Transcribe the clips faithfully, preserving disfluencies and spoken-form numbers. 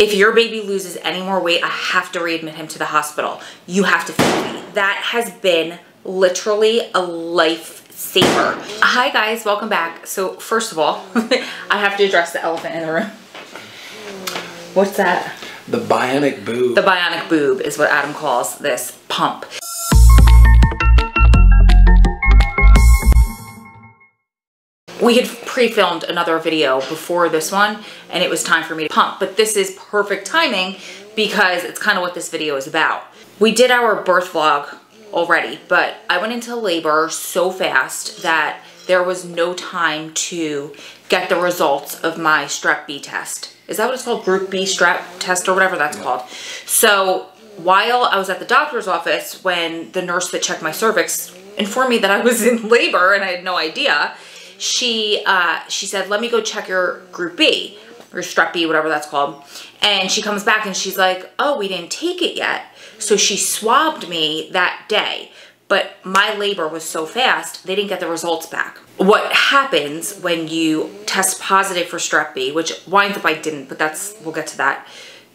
If your baby loses any more weight, I have to readmit him to the hospital. You have to feed me. That has been literally a lifesaver. Hi guys, welcome back. So first of all, I have to address the elephant in the room. What's that? The bionic boob. The bionic boob is what Adam calls this pump. We had pre-filmed another video before this one and it was time for me to pump, but this is perfect timing because it's kind of what this video is about. We did our birth vlog already, but I went into labor so fast that there was no time to get the results of my strep B test. Is that what it's called? Group B strep test or whatever that's called. So while I was at the doctor's office, when the nurse that checked my cervix informed me that I was in labor and I had no idea, she uh, she said, let me go check your group B, or strep B, whatever that's called. And she comes back and she's like, oh, we didn't take it yet. So she swabbed me that day, but my labor was so fast, they didn't get the results back. What happens when you test positive for strep B, which winds up I didn't, but that's, we'll get to that.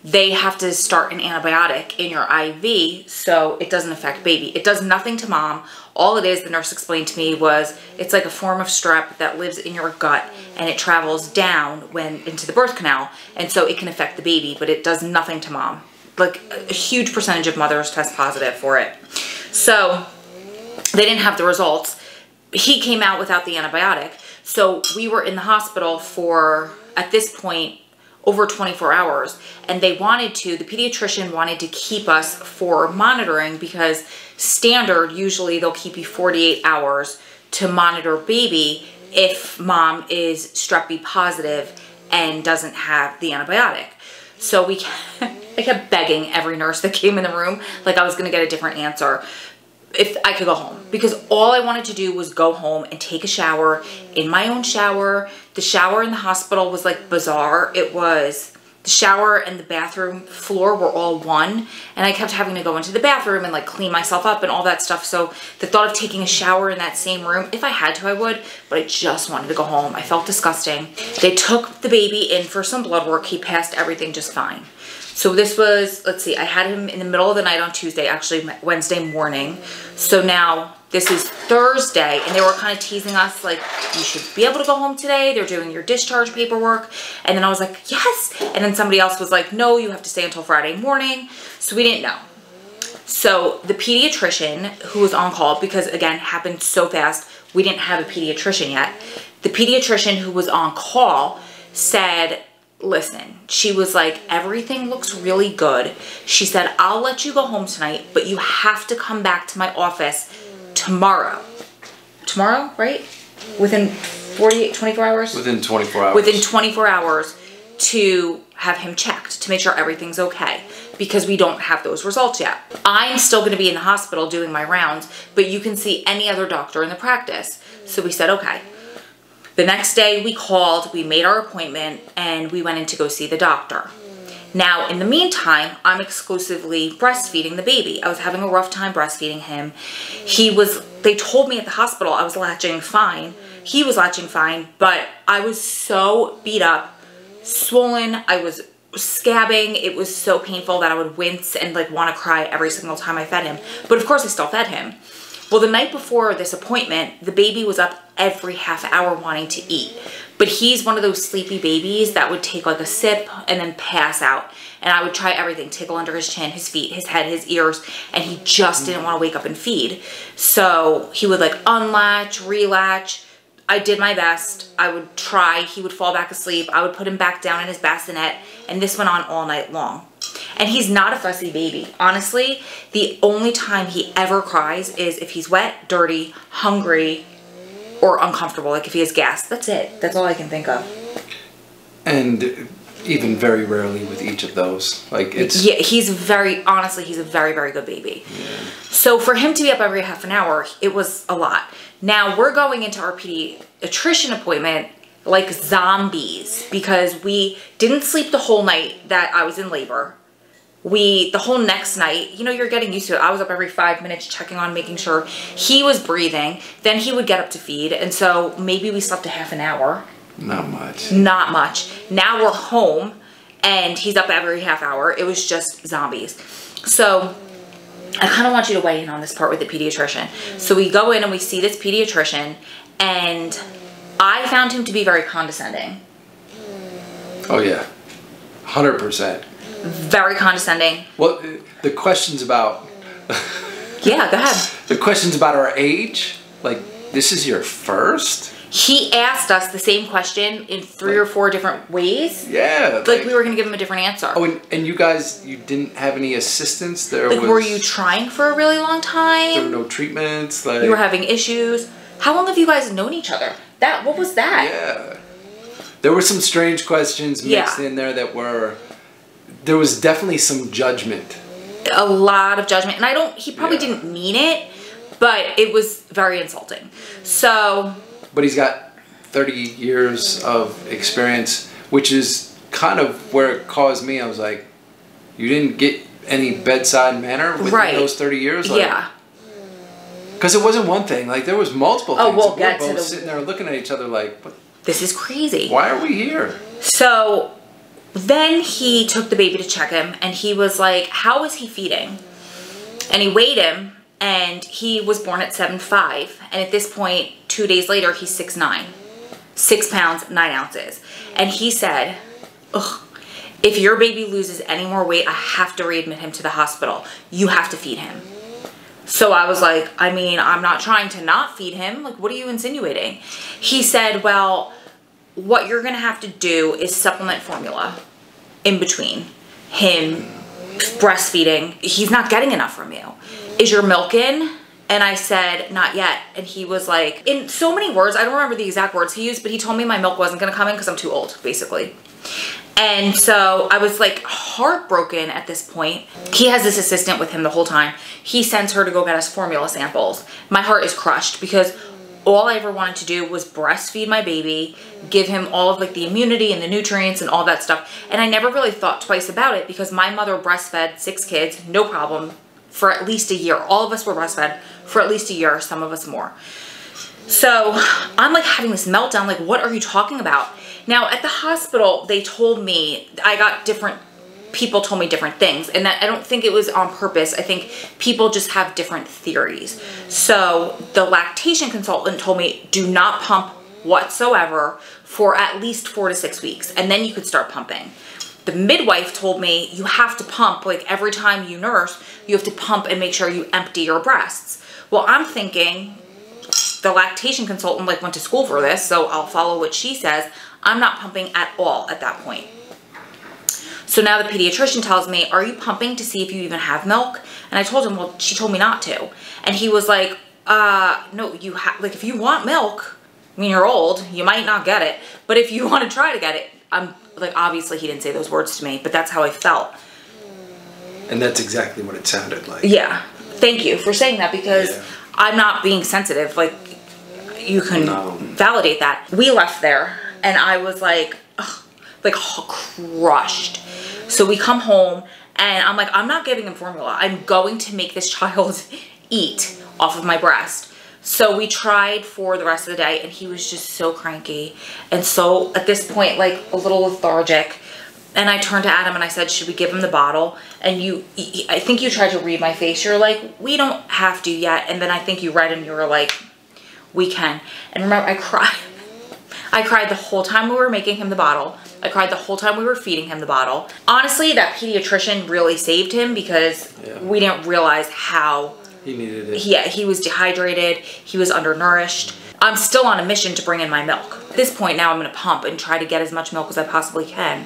They have to start an antibiotic in your I V so it doesn't affect baby. It does nothing to mom. All it is, the nurse explained to me, was it's like a form of strep that lives in your gut and it travels down when into the birth canal, and so it can affect the baby, but it does nothing to mom. Like a huge percentage of mothers test positive for it. So they didn't have the results. He came out without the antibiotic. So we were in the hospital for, at this point, over twenty-four hours, and they wanted to, the pediatrician wanted to keep us for monitoring because standard, usually they'll keep you forty-eight hours to monitor baby if mom is strep B positive and doesn't have the antibiotic. So we, I kept begging every nurse that came in the room, like I was gonna get a different answer if I could go home, because all I wanted to do was go home and take a shower in my own shower. The shower in the hospital was like bizarre. It was, the shower and the bathroom floor were all one, and I kept having to go into the bathroom and like clean myself up and all that stuff. So the thought of taking a shower in that same room, if I had to I would, but I just wanted to go home. I felt disgusting. They took the baby in for some blood work. He passed everything just fine. So this was, let's see, I had him in the middle of the night on Tuesday, actually Wednesday morning. So now this is Thursday, and they were kind of teasing us like, you should be able to go home today. They're doing your discharge paperwork. And then I was like, yes. And then somebody else was like, no, you have to stay until Friday morning. So we didn't know. So the pediatrician who was on call, because again, happened so fast, we didn't have a pediatrician yet. The pediatrician who was on call said, listen, she was like, everything looks really good. She said, I'll let you go home tonight, but you have to come back to my office tomorrow. Tomorrow, right? Within forty-eight, twenty-four hours? Within twenty-four hours. Within twenty-four hours to have him checked, to make sure everything's okay, because we don't have those results yet. I'm still going to be in the hospital doing my rounds, but you can see any other doctor in the practice. So we said, okay. The next day we called, we made our appointment, and we went in to go see the doctor. Now, in the meantime, I'm exclusively breastfeeding the baby. I was having a rough time breastfeeding him. He was, they told me at the hospital I was latching fine. He was latching fine, but I was so beat up, swollen, I was scabbing. It was so painful that I would wince and like want to cry every single time I fed him. But of course I still fed him. Well, the night before this appointment, the baby was up every half hour wanting to eat. But he's one of those sleepy babies that would take like a sip and then pass out. And I would try everything, tickle under his chin, his feet, his head, his ears, and he just didn't want to wake up and feed. So he would like unlatch, relatch. I did my best. I would try. He would fall back asleep. I would put him back down in his bassinet. And this went on all night long. And he's not a fussy baby. Honestly, the only time he ever cries is if he's wet, dirty, hungry, or uncomfortable. Like if he has gas. That's it. That's all I can think of. And even very rarely with each of those. Like it's... Yeah, he's very... Honestly, he's a very, very good baby. Yeah. So for him to be up every half an hour, it was a lot. Now we're going into our pediatrician appointment like zombies because we didn't sleep the whole night that I was in labor. We, the whole next night, you know, you're getting used to it. I was up every five minutes checking on, making sure he was breathing. Then he would get up to feed. And so maybe we slept a half an hour. Not much. Not much. Now we're home and he's up every half hour. It was just zombies. So I kind of want you to weigh in on this part with the pediatrician. So we go in and we see this pediatrician, and I found him to be very condescending. Oh yeah, one hundred percent. Very condescending. Well, the questions about... yeah, go ahead. The questions about our age, like, this is your first? He asked us the same question in three like, or four different ways. Yeah. Like, like we were going to give him a different answer. Oh, and, and you guys, you didn't have any assistance? There like, was, were you trying for a really long time? There were no treatments? Like, you were having issues? How long have you guys known each other? That, what was that? Yeah. There were some strange questions mixed yeah. in there that were... There was definitely some judgment. A lot of judgment. And I don't... He probably yeah. didn't mean it, but it was very insulting. So... But he's got thirty years of experience, which is kind of where it caused me. I was like, you didn't get any bedside manner within right. those thirty years? Like, yeah. Because it wasn't one thing. Like, there was multiple things. Oh, we'll get to the... We were both sitting there looking at each other like... What? This is crazy. Why are we here? So... Then he took the baby to check him, and he was like, how is he feeding? And he weighed him, and he was born at seven five, and at this point, two days later, he's six nine. Six pounds, nine ounces. And he said, ugh, if your baby loses any more weight, I have to readmit him to the hospital. You have to feed him. So I was like, I mean, I'm not trying to not feed him. Like, what are you insinuating? He said, well... what you're gonna have to do is supplement formula in between him breastfeeding. He's not getting enough from you. Is your milk in? And I said, not yet. And he was like, in so many words, I don't remember the exact words he used, but he told me my milk wasn't gonna come in because I'm too old, basically. And so I was like heartbroken at this point. He has this assistant with him the whole time. He sends her to go get us formula samples. My heart is crushed because all I ever wanted to do was breastfeed my baby, give him all of like the immunity and the nutrients and all that stuff. And I never really thought twice about it because my mother breastfed six kids, no problem, for at least a year. All of us were breastfed for at least a year, some of us more. So I'm like having this meltdown, like, what are you talking about? Now at the hospital, they told me, I got different, people told me different things, and that I don't think it was on purpose. I think people just have different theories. So the lactation consultant told me, do not pump whatsoever for at least four to six weeks, and then you could start pumping. The midwife told me you have to pump, like every time you nurse, you have to pump and make sure you empty your breasts. Well, I'm thinking the lactation consultant like went to school for this, so I'll follow what she says. I'm not pumping at all at that point. So now the pediatrician tells me, are you pumping to see if you even have milk? And I told him, well, she told me not to. And he was like, uh, no, you have, like, if you want milk, I mean, you're old, you might not get it, but if you want to try to get it, I'm like, obviously he didn't say those words to me, but that's how I felt. And that's exactly what it sounded like. Yeah. Thank you for saying that because yeah. I'm not being sensitive. Like, you can no. validate that. We left there and I was like, ugh, like crushed. So we come home and I'm like, I'm not giving him formula. I'm going to make this child eat off of my breast. So we tried for the rest of the day and he was just so cranky. And so at this point, like a little lethargic. And I turned to Adam and I said, should we give him the bottle? And you, I think you tried to read my face. You're like, we don't have to yet. And then I think you read him. You were like, we can. And remember, I cried. I cried the whole time we were making him the bottle. I cried the whole time we were feeding him the bottle. Honestly, that pediatrician really saved him because yeah. we didn't realize how... He needed it. Yeah, he was dehydrated. He was undernourished. I'm still on a mission to bring in my milk. At this point now, I'm going to pump and try to get as much milk as I possibly can.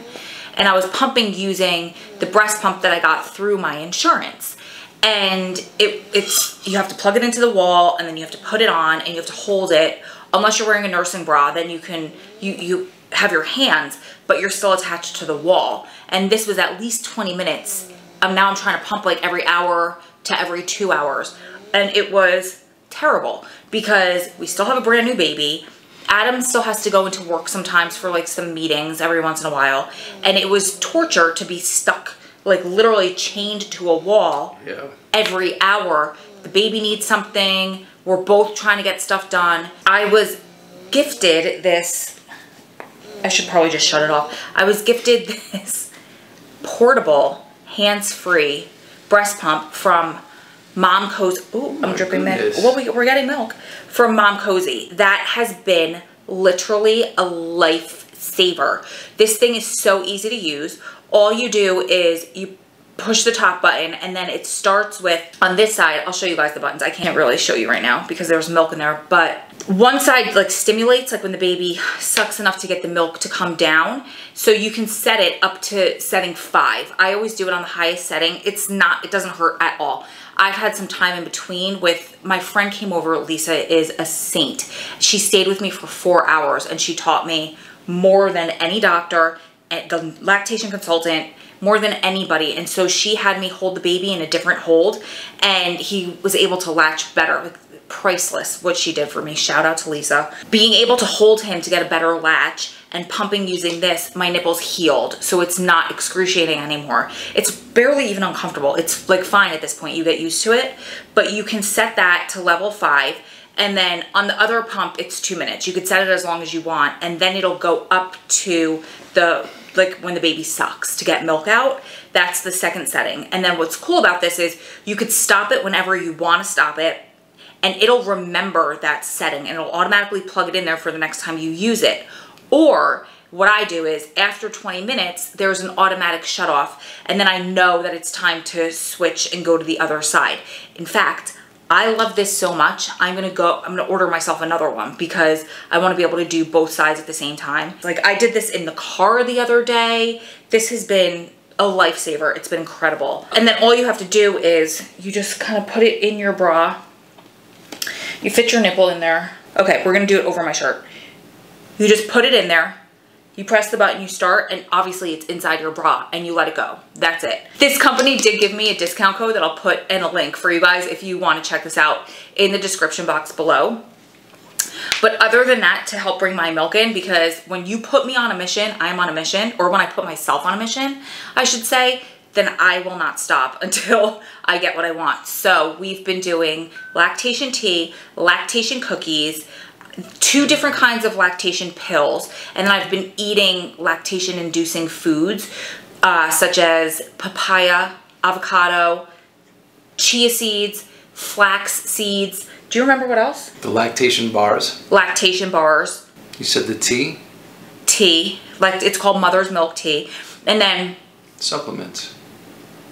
And I was pumping using the breast pump that I got through my insurance. And it, it's you have to plug it into the wall and then you have to put it on and you have to hold it. Unless you're wearing a nursing bra, then you can, you, you have your hands, but you're still attached to the wall. And this was at least twenty minutes. Um, now I'm trying to pump like every hour to every two hours. And it was terrible because we still have a brand new baby. Adam still has to go into work sometimes for like some meetings every once in a while. And it was torture to be stuck, like literally chained to a wall yeah. every hour. The baby needs something. We're both trying to get stuff done. I was gifted this, I should probably just shut it off. I was gifted this portable, hands-free breast pump from Mom Cozy. Ooh, I'm My dripping milk. Well, we, we're getting milk from Mom Cozy. That has been literally a lifesaver. This thing is so easy to use. All you do is you push the top button, and then it starts with, on this side, I'll show you guys the buttons. I can't really show you right now because there's milk in there, but one side like stimulates, like when the baby sucks enough to get the milk to come down. So you can set it up to setting five. I always do it on the highest setting. It's not, it doesn't hurt at all. I've had some time in between with, my friend came over, Lisa is a saint. She stayed with me for four hours and she taught me more than any doctor, the lactation consultant, more than anybody. And so she had me hold the baby in a different hold, and he was able to latch better. Priceless what she did for me. Shout out to Lisa. Being able to hold him to get a better latch and pumping using this, my nipples healed. So it's not excruciating anymore. It's barely even uncomfortable. It's like fine at this point. You get used to it, but you can set that to level five. And then on the other pump, it's two minutes. You could set it as long as you want, and then it'll go up to the, like when the baby sucks to get milk out. That's the second setting. And then what's cool about this is you could stop it whenever you want to stop it, and it'll remember that setting and it'll automatically plug it in there for the next time you use it. Or what I do is after twenty minutes, there's an automatic shut off, and then I know that it's time to switch and go to the other side. In fact, I love this so much, I'm gonna go, I'm gonna order myself another one because I wanna be able to do both sides at the same time. Like I did this in the car the other day. This has been a lifesaver, it's been incredible. And then all you have to do is you just kind of put it in your bra. You fit your nipple in there. Okay, we're gonna do it over my shirt. You just put it in there, you press the button, you start, and obviously it's inside your bra, and you let it go. That's it. This company did give me a discount code that I'll put in a link for you guys if you wanna check this out in the description box below. But other than that, to help bring my milk in, because when you put me on a mission, I'm on a mission, or when I put myself on a mission, I should say, then I will not stop until I get what I want. So we've been doing lactation tea, lactation cookies, two different kinds of lactation pills, and then I've been eating lactation-inducing foods uh, such as papaya, avocado, chia seeds, flax seeds. Do you remember what else? The lactation bars. Lactation bars. You said the tea? Tea. Like it's called mother's milk tea. And then supplements.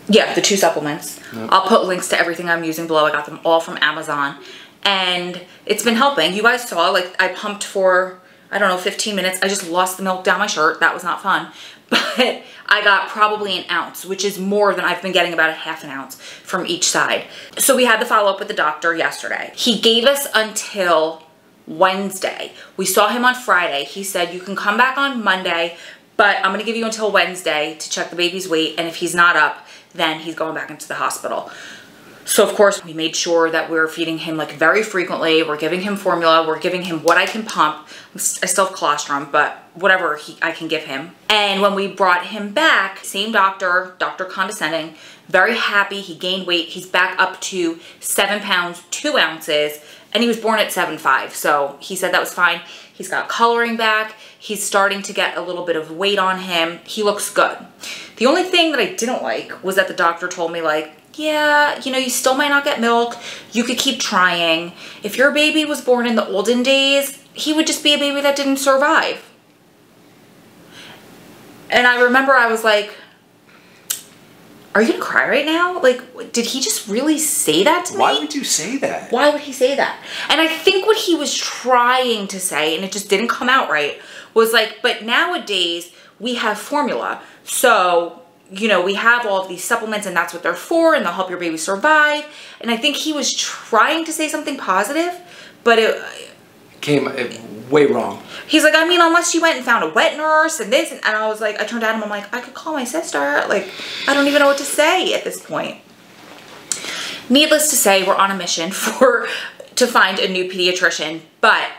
Yeah, the two supplements. Yep. I'll put links to everything I'm using below. I got them all from Amazon. And it's been helping. You guys saw, like, I pumped for, I don't know, fifteen minutes. I just lost the milk down my shirt. That was not fun. But I got probably an ounce, which is more than I've been getting, about a half an ounce from each side. So we had the follow-up with the doctor yesterday. He gave us until Wednesday. We saw him on Friday. He said, you can come back on Monday, but I'm going to give you until Wednesday to check the baby's weight, and if he's not up, then he's going back into the hospital. So of course, we made sure that we were feeding him like very frequently. We're giving him formula. We're giving him what I can pump. I still have colostrum, but whatever he, I can give him. And when we brought him back, same doctor, Doctor Condescending, very happy. He gained weight. He's back up to seven pounds, two ounces, and he was born at seven five. So he said that was fine. He's got coloring back. He's starting to get a little bit of weight on him. He looks good. The only thing that I didn't like was that the doctor told me, like, yeah, you know, you still might not get milk. You could keep trying. If your baby was born in the olden days, he would just be a baby that didn't survive. And I remember I was like, are you gonna cry right now? Like, did he just really say that to me? Why would you say that? Why would he say that? And I think what he was trying to say, and it just didn't come out right, was like, but nowadays we have formula. So, you know, we have all of these supplements and that's what they're for, and they'll help your baby survive. And I think he was trying to say something positive, but it came way wrong. He's like, I mean, unless you went and found a wet nurse and this, and I was like, I turned at him, I'm like, I could call my sister. Like, I don't even know what to say at this point. Needless to say, we're on a mission for to find a new pediatrician, but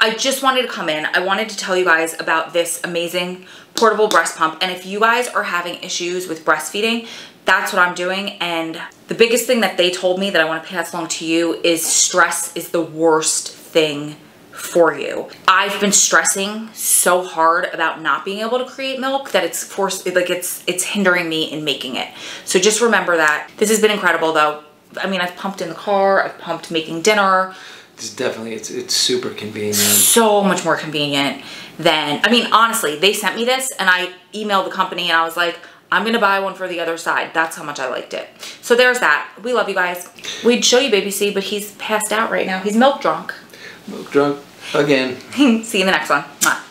I just wanted to come in. I wanted to tell you guys about this amazing portable breast pump, and if you guys are having issues with breastfeeding, that's what I'm doing. And the biggest thing that they told me that I want to pass along to you is stress is the worst thing for you. I've been stressing so hard about not being able to create milk that it's forced, like it's it's hindering me in making it. So just remember that. This has been incredible though. I mean, I've pumped in the car, I've pumped making dinner. It's definitely, it's it's super convenient. So much more convenient than, I mean, honestly, they sent me this and I emailed the company and I was like, I'm gonna buy one for the other side. That's how much I liked it. So there's that. We love you guys. We'd show you Baby C, but he's passed out right now. He's milk drunk. Milk drunk again. See you in the next one. Mwah.